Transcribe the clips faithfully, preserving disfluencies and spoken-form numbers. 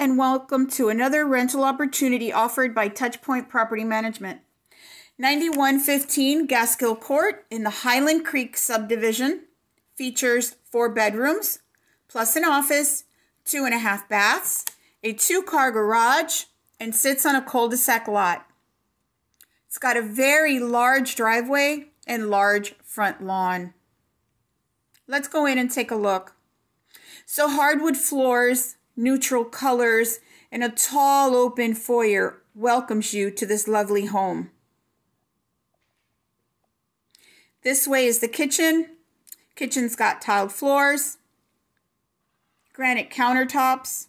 and welcome to another rental opportunity offered by Touchpoint Property Management. ninety-one fifteen Gaskill Court in the Highland Creek subdivision features four bedrooms, plus an office, two and a half baths, a two-car garage, and sits on a cul-de-sac lot. It's got a very large driveway and large front lawn. Let's go in and take a look. So hardwood floors, neutral colors, and a tall open foyer welcomes you to this lovely home. This way is the kitchen. Kitchen's got tiled floors, granite countertops,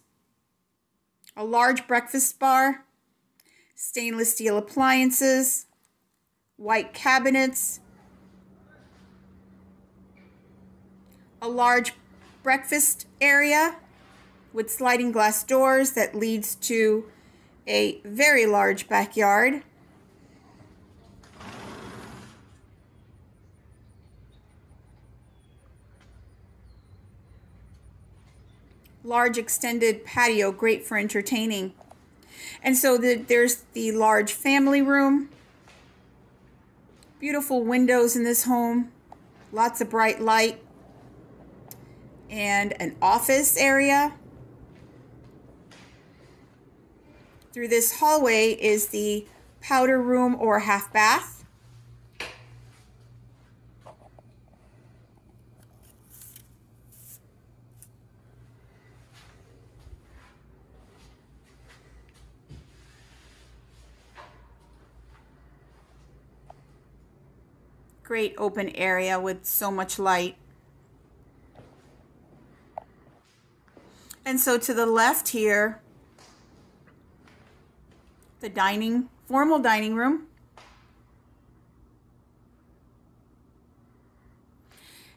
a large breakfast bar, stainless steel appliances, white cabinets, a large breakfast area with sliding glass doors that leads to a very large backyard. Large extended patio, great for entertaining. And so the, there's the large family room. Beautiful windows in this home. Lots of bright light. And an office area. Through this hallway is the powder room or half bath. Great open area with so much light. And so to the left here, the dining, formal dining room.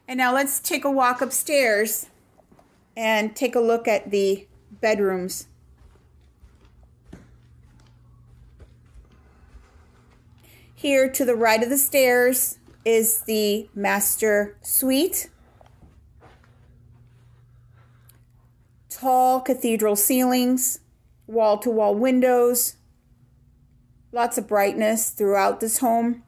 And now let's take a walk upstairs and take a look at the bedrooms. Here to the right of the stairs is the master suite. Tall cathedral ceilings, wall-to-wall windows, lots of brightness throughout this home.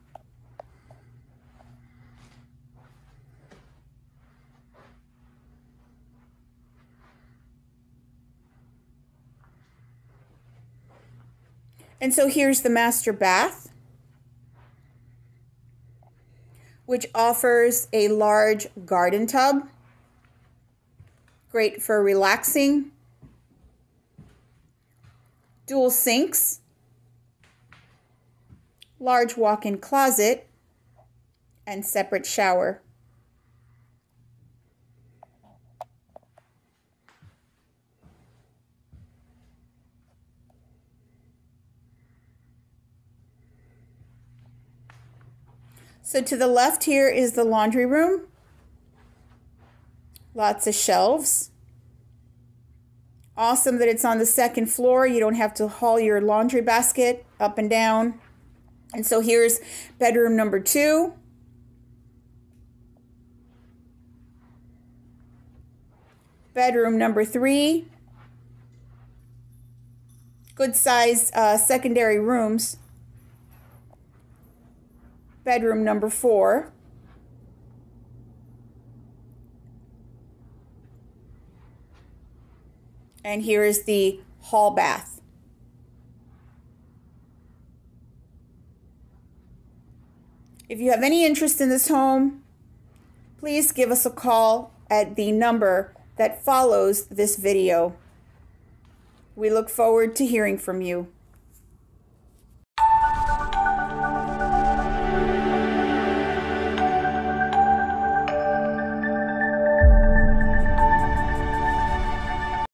And so here's the master bath, which offers a large garden tub. Great for relaxing. Dual sinks. Large walk-in closet. And separate shower. So to the left here is the laundry room. Lots of shelves. Awesome that it's on the second floor. You don't have to haul your laundry basket up and down. And so here's bedroom number two. Bedroom number three. Good size uh, secondary rooms. Bedroom number four. And here is the hall bath. If you have any interest in this home, please give us a call at the number that follows this video. We look forward to hearing from you.